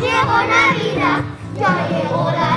Llegó la vida, ya llegó la vida.